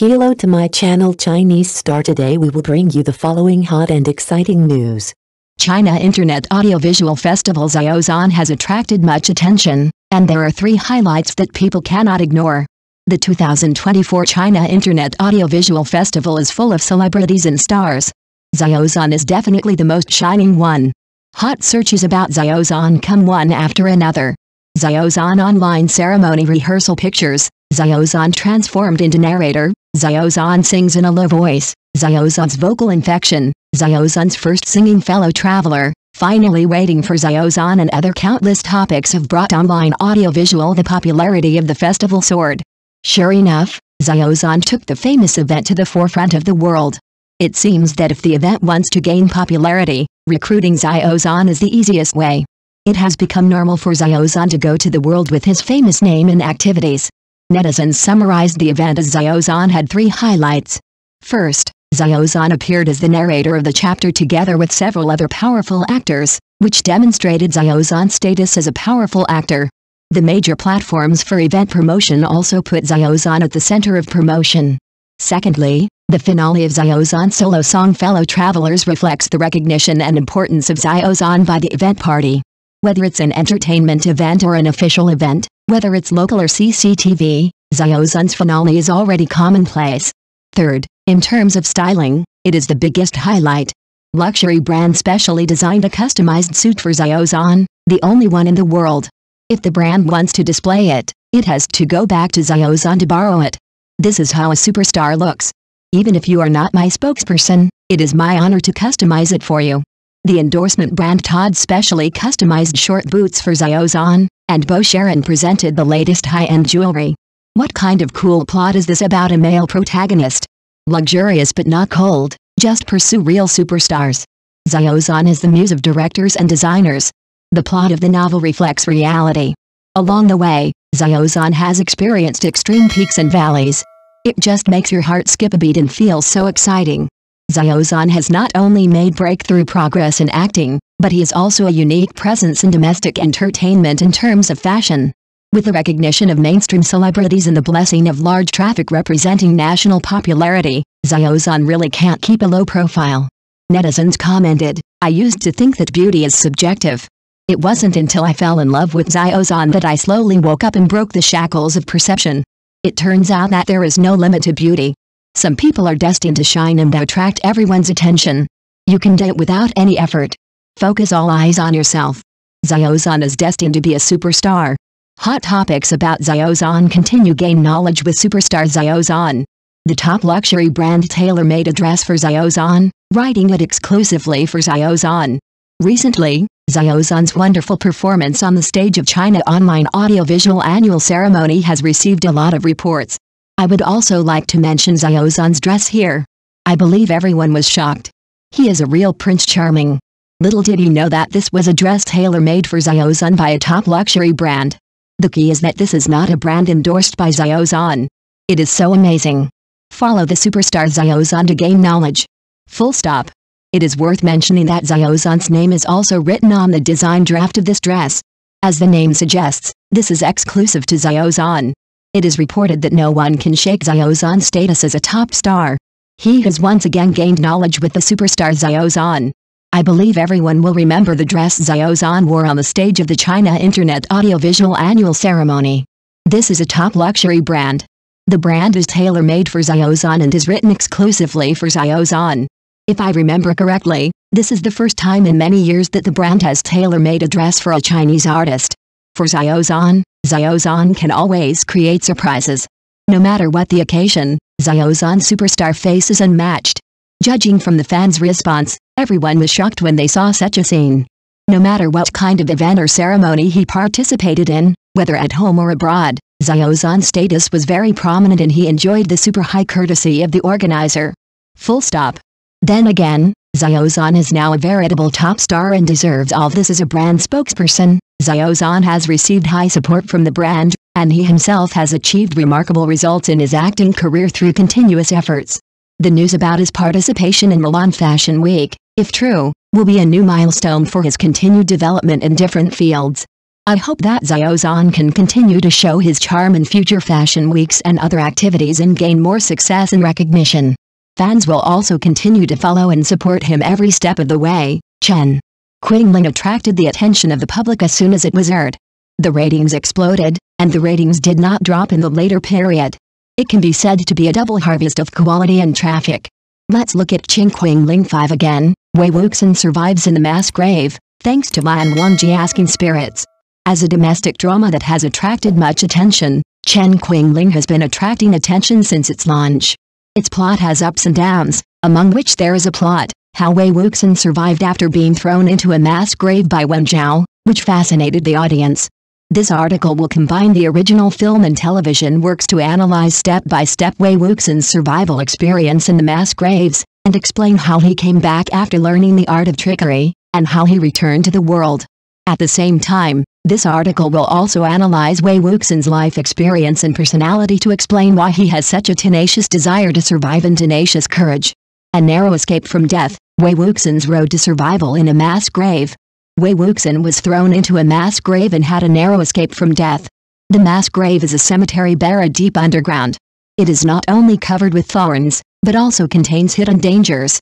Hello to my channel Chinese Star. Today we will bring you the following hot and exciting news. China Internet Audiovisual Festival's Xiao Zhan has attracted much attention, and there are three highlights that people cannot ignore. The 2024 China Internet Audiovisual Festival is full of celebrities and stars. Xiao Zhan is definitely the most shining one. Hot searches about Xiao Zhan come one after another. Xiao Zhan online ceremony rehearsal pictures, Xiao Zhan transformed into narrator, Xiao Zhan sings in a low voice, Xiao Zhan's vocal infection, Xiao Zhan's first singing fellow traveler, finally waiting for Xiao Zhan, and other countless topics have brought online audiovisual the popularity of the festival soared. Sure enough, Xiao Zhan took the famous event to the forefront of the world. It seems that if the event wants to gain popularity, recruiting Xiao Zhan is the easiest way. It has become normal for Xiao Zhan to go to the world with his famous name and activities. Netizens summarized the event as Xiao Zhan had three highlights. First, Xiao Zhan appeared as the narrator of the chapter together with several other powerful actors, which demonstrated Xiao Zhan's status as a powerful actor. The major platforms for event promotion also put Xiao Zhan at the center of promotion. Secondly, the finale of Xiao Zhan's solo song Fellow Travelers reflects the recognition and importance of Xiao Zhan by the event party. Whether it's an entertainment event or an official event, whether it's local or CCTV, Xiao Zhan's finale is already commonplace. Third, in terms of styling, it is the biggest highlight. Luxury brand specially designed a customized suit for Xiao Zhan, the only one in the world. If the brand wants to display it, it has to go back to Xiao Zhan to borrow it. This is how a superstar looks. Even if you are not my spokesperson, it is my honor to customize it for you. The endorsement brand Todd specially customized short boots for Xiao Zhan, and Bo Sharon presented the latest high-end jewelry. What kind of cool plot is this about a male protagonist? Luxurious but not cold, just pursue real superstars. Xiao Zhan is the muse of directors and designers. The plot of the novel reflects reality. Along the way, Xiao Zhan has experienced extreme peaks and valleys. It just makes your heart skip a beat and feels so exciting. Xiao Zhan has not only made breakthrough progress in acting, but he is also a unique presence in domestic entertainment in terms of fashion. With the recognition of mainstream celebrities and the blessing of large traffic representing national popularity, Xiao Zhan really can't keep a low profile. Netizens commented, "I used to think that beauty is subjective. It wasn't until I fell in love with Xiao Zhan that I slowly woke up and broke the shackles of perception. It turns out that there is no limit to beauty. Some people are destined to shine and attract everyone's attention. You can do it without any effort. Focus all eyes on yourself." Xiao Zhan is destined to be a superstar. Hot topics about Xiao Zhan continue gain knowledge with superstar Xiao Zhan. The top luxury brand Taylor made a dress for Xiao Zhan, writing it exclusively for Xiao Zhan. Recently, Xiao Zhan's wonderful performance on the stage of China Online Audiovisual Annual Ceremony has received a lot of reports. I would also like to mention Xiao Zhan's dress here. I believe everyone was shocked. He is a real Prince Charming. Little did you know that this was a dress tailor-made for Xiao Zhan by a top luxury brand. The key is that this is not a brand endorsed by Xiao Zhan. It is so amazing. Follow the superstar Xiao Zhan to gain knowledge. Full stop. It is worth mentioning that Xiao Zhan's name is also written on the design draft of this dress. As the name suggests, this is exclusive to Xiao Zhan. It is reported that no one can shake Xiao Zhan's status as a top star. He has once again gained knowledge with the superstar Xiao Zhan. I believe everyone will remember the dress Xiao Zhan wore on the stage of the China Internet Audiovisual Annual Ceremony. This is a top luxury brand. The brand is tailor-made for Xiao Zhan and is written exclusively for Xiao Zhan. If I remember correctly, this is the first time in many years that the brand has tailor-made a dress for a Chinese artist. For Xiao Zhan, Xiao Zhan can always create surprises. No matter what the occasion, Xiao Zhan's superstar face is unmatched. Judging from the fans' response, everyone was shocked when they saw such a scene. No matter what kind of event or ceremony he participated in, whether at home or abroad, Xiao Zhan's status was very prominent and he enjoyed the super high courtesy of the organizer. Full stop. Then again, Xiao Zhan is now a veritable top star and deserves all this. As a brand spokesperson, Xiao Zhan has received high support from the brand, and he himself has achieved remarkable results in his acting career through continuous efforts. The news about his participation in Milan Fashion Week, if true, will be a new milestone for his continued development in different fields. I hope that Xiao Zhan can continue to show his charm in future fashion weeks and other activities and gain more success and recognition. Fans will also continue to follow and support him every step of the way. Chen Qingling attracted the attention of the public as soon as it was aired. The ratings exploded, and the ratings did not drop in the later period. It can be said to be a double harvest of quality and traffic. Let's look at Chen Qingling 5 again. Wei Wuxian survives in the mass grave, thanks to Lan Wangji asking spirits. As a domestic drama that has attracted much attention, Chen Qingling has been attracting attention since its launch. Its plot has ups and downs, among which there is a plot, how Wei Wuxian survived after being thrown into a mass grave by Wen Zhao, which fascinated the audience. This article will combine the original film and television works to analyze step-by-step Wei Wuxian's survival experience in the mass graves, and explain how he came back after learning the art of trickery, and how he returned to the world. At the same time, this article will also analyze Wei Wuxian's life experience and personality to explain why he has such a tenacious desire to survive and tenacious courage. A narrow escape from death, Wei Wuxian's road to survival in a mass grave. Wei Wuxian was thrown into a mass grave and had a narrow escape from death. The mass grave is a cemetery buried deep underground. It is not only covered with thorns, but also contains hidden dangers.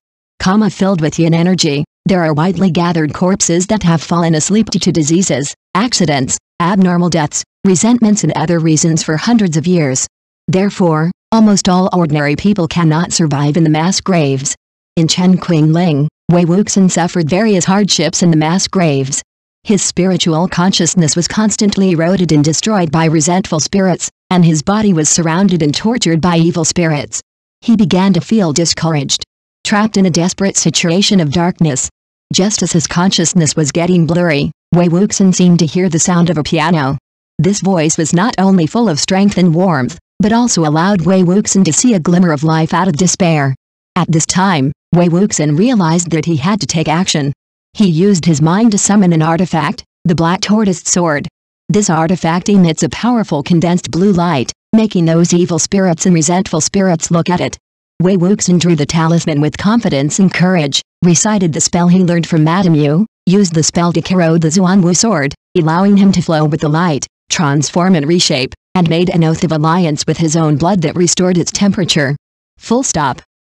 Filled with yin energy, there are widely gathered corpses that have fallen asleep due to diseases, accidents, abnormal deaths, resentments and other reasons for hundreds of years. Therefore, almost all ordinary people cannot survive in the mass graves. In Chen Qingling, Wei Wuxian suffered various hardships in the mass graves. His spiritual consciousness was constantly eroded and destroyed by resentful spirits, and his body was surrounded and tortured by evil spirits. He began to feel discouraged, trapped in a desperate situation of darkness. Just as his consciousness was getting blurry, Wei Wuxian seemed to hear the sound of a piano. This voice was not only full of strength and warmth, but also allowed Wei Wuxian to see a glimmer of life out of despair. At this time, Wei Wuxian realized that he had to take action. He used his mind to summon an artifact, the Black Tortoise Sword. This artifact emits a powerful condensed blue light, making those evil spirits and resentful spirits look at it. Wei Wuxian drew the talisman with confidence and courage, recited the spell he learned from Madame Yu, used the spell to corrode the Xuanwu sword, allowing him to flow with the light, transform and reshape, and made an oath of alliance with his own blood that restored its temperature.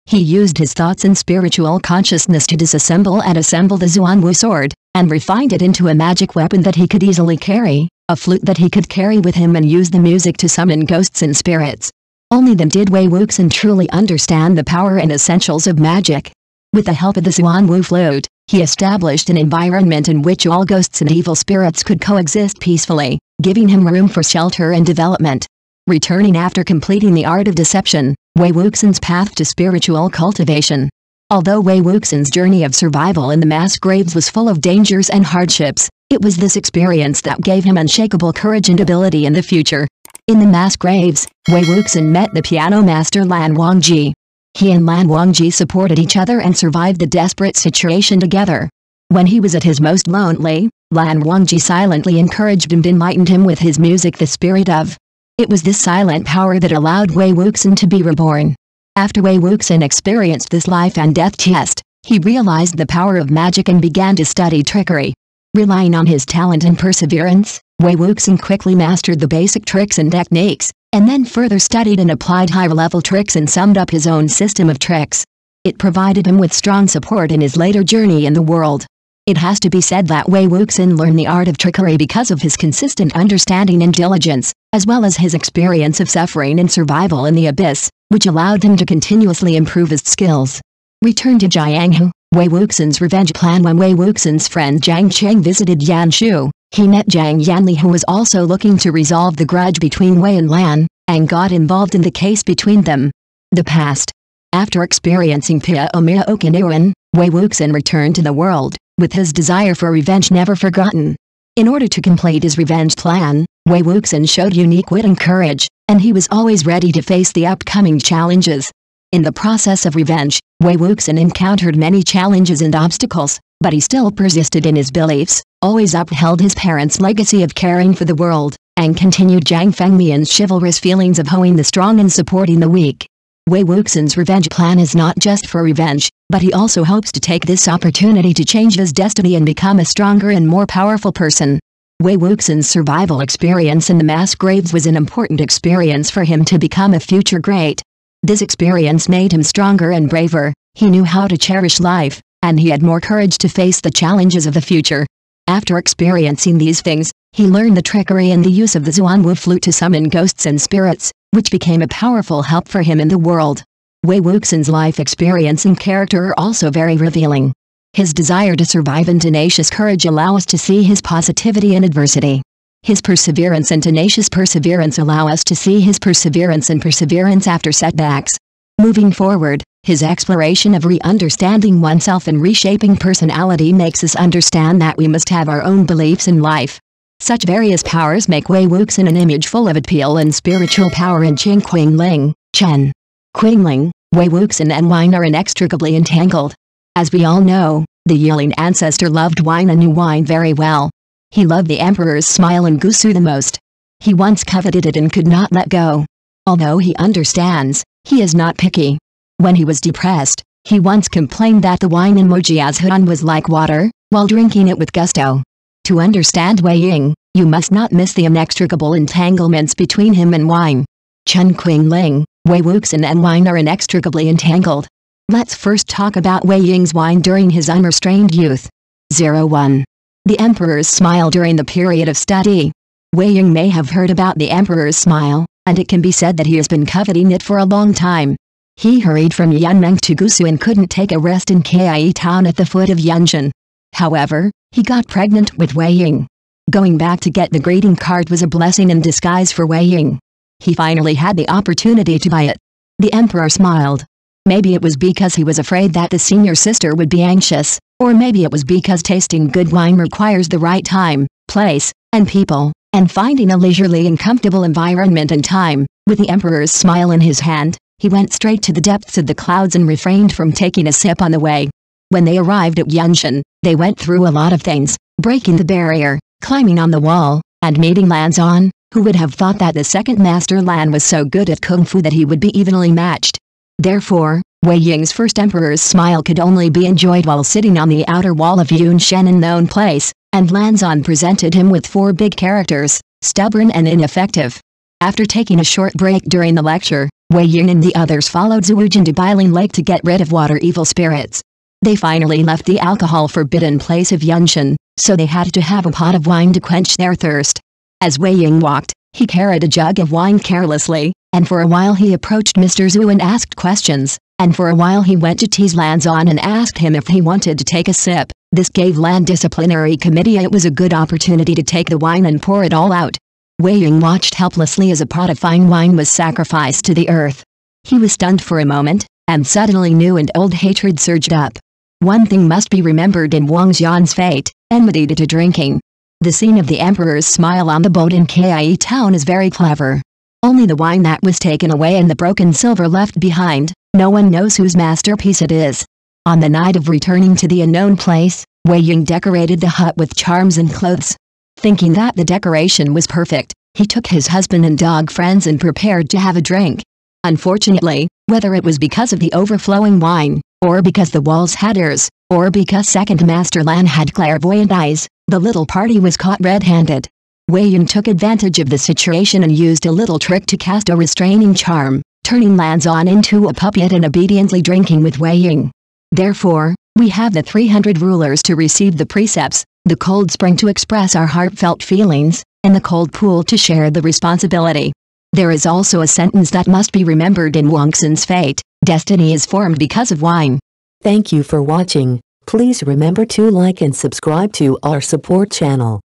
He used his thoughts and spiritual consciousness to disassemble and assemble the Xuanwu sword, and refined it into a magic weapon that he could easily carry, a flute that he could carry with him and use the music to summon ghosts and spirits. Only then did Wei Wuxian truly understand the power and essentials of magic. With the help of the Xuanwu flute, he established an environment in which all ghosts and evil spirits could coexist peacefully, giving him room for shelter and development. Returning after completing the art of deception, Wei Wuxian's path to spiritual cultivation. Although Wei Wuxian's journey of survival in the mass graves was full of dangers and hardships, it was this experience that gave him unshakable courage and ability in the future. In the mass graves, Wei Wuxian met the piano master Lan Wangji. He and Lan Wangji supported each other and survived the desperate situation together. When he was at his most lonely, Lan Wangji silently encouraged and enlightened him with his music, the spirit of. It was this silent power that allowed Wei Wuxian to be reborn. After Wei Wuxian experienced this life and death test, he realized the power of magic and began to study trickery. Relying on his talent and perseverance, Wei Wuxian quickly mastered the basic tricks and techniques, and then further studied and applied higher-level tricks and summed up his own system of tricks. It provided him with strong support in his later journey in the world. It has to be said that Wei Wuxian learned the art of trickery because of his consistent understanding and diligence, as well as his experience of suffering and survival in the abyss, which allowed him to continuously improve his skills. Return to Jianghu, Wei Wuxian's revenge plan. When Wei Wuxian's friend Jiang Cheng visited Yan Shu, he met Jiang Yanli, who was also looking to resolve the grudge between Wei and Lan, and got involved in the case between them. The past. After experiencing Pyomia Okinawan, Wei Wuxian returned to the world, with his desire for revenge never forgotten. In order to complete his revenge plan, Wei Wuxian showed unique wit and courage, and he was always ready to face the upcoming challenges. In the process of revenge, Wei Wuxian encountered many challenges and obstacles, but he still persisted in his beliefs, always upheld his parents' legacy of caring for the world, and continued Zhang Fengmian's chivalrous feelings of honing the strong and supporting the weak. Wei Wuxian's revenge plan is not just for revenge, but he also hopes to take this opportunity to change his destiny and become a stronger and more powerful person. Wei Wuxian's survival experience in the mass graves was an important experience for him to become a future great. This experience made him stronger and braver, he knew how to cherish life, and he had more courage to face the challenges of the future. After experiencing these things, he learned the trickery and the use of the Xuanwu flute to summon ghosts and spirits, which became a powerful help for him in the world. Wei Wuxian's life experience and character are also very revealing. His desire to survive and tenacious courage allow us to see his positivity in adversity. His perseverance and tenacious perseverance allow us to see his perseverance and perseverance after setbacks. Moving forward, his exploration of re-understanding oneself and reshaping personality makes us understand that we must have our own beliefs in life. Such various powers make Wei Wuxian an image full of appeal and spiritual power in Chen Qingling, Chen Qingling, Wei Wuxian and wine are inextricably entangled. As we all know, the Yiling ancestor loved wine and knew wine very well. He loved the emperor's smile and Gusu the most. He once coveted it and could not let go. Although he understands, he is not picky. When he was depressed, he once complained that the wine in Mojiazhan was like water, while drinking it with gusto. To understand Wei Ying, you must not miss the inextricable entanglements between him and wine. Chen Qingling, Wei Wuxian and wine are inextricably entangled. Let's first talk about Wei Ying's wine during his unrestrained youth. 01. The emperor's smile during the period of study. Wei Ying may have heard about the emperor's smile, and it can be said that he has been coveting it for a long time. He hurried from Yunmeng to Gusu and couldn't take a rest in Kie town at the foot of Yunshen. However, he got pregnant with Wei Ying. Going back to get the greeting card was a blessing in disguise for Wei Ying. He finally had the opportunity to buy it. The emperor smiled. Maybe it was because he was afraid that the senior sister would be anxious, or maybe it was because tasting good wine requires the right time, place, and people, and finding a leisurely and comfortable environment and time. With the emperor's smile in his hand, he went straight to the depths of the clouds and refrained from taking a sip on the way. When they arrived at Yunshen, they went through a lot of things, breaking the barrier, climbing on the wall, and meeting Lan Zhan, who would have thought that the second master Lan was so good at kung fu that he would be evenly matched. Therefore, Wei Ying's first emperor's smile could only be enjoyed while sitting on the outer wall of Yunshen in known place, and Lan Zhan presented him with four big characters, stubborn and ineffective. After taking a short break during the lecture, Wei Ying and the others followed Zuo Jin to Bailing Lake to get rid of water evil spirits. They finally left the alcohol-forbidden place of Yunshen, so they had to have a pot of wine to quench their thirst. As Wei Ying walked, he carried a jug of wine carelessly, and for a while he approached Mr. Zhu and asked questions, and for a while he went to tease Lan Zhan and asked him if he wanted to take a sip. This gave Lan Disciplinary Committee it was a good opportunity to take the wine and pour it all out. Wei Ying watched helplessly as a pot of fine wine was sacrificed to the earth. He was stunned for a moment, and suddenly new and old hatred surged up. One thing must be remembered in Wang Xian's fate, enmity to drinking. The scene of the emperor's smile on the boat in Kie town is very clever. Only the wine that was taken away and the broken silver left behind, no one knows whose masterpiece it is. On the night of returning to the unknown place, Wei Ying decorated the hut with charms and clothes. Thinking that the decoration was perfect, he took his husband and dog friends and prepared to have a drink. Unfortunately, whether it was because of the overflowing wine, or because the walls had ears, or because Second Master Lan had clairvoyant eyes, the little party was caught red-handed. Wei Ying took advantage of the situation and used a little trick to cast a restraining charm, turning Lan Zhan into a puppet and obediently drinking with Wei Ying. Therefore, we have the 300 rulers to receive the precepts, the cold spring to express our heartfelt feelings, and the cold pool to share the responsibility. There is also a sentence that must be remembered in Wang Xian's fate, destiny is formed because of wine. Thank you for watching. Please remember to like and subscribe to our support channel.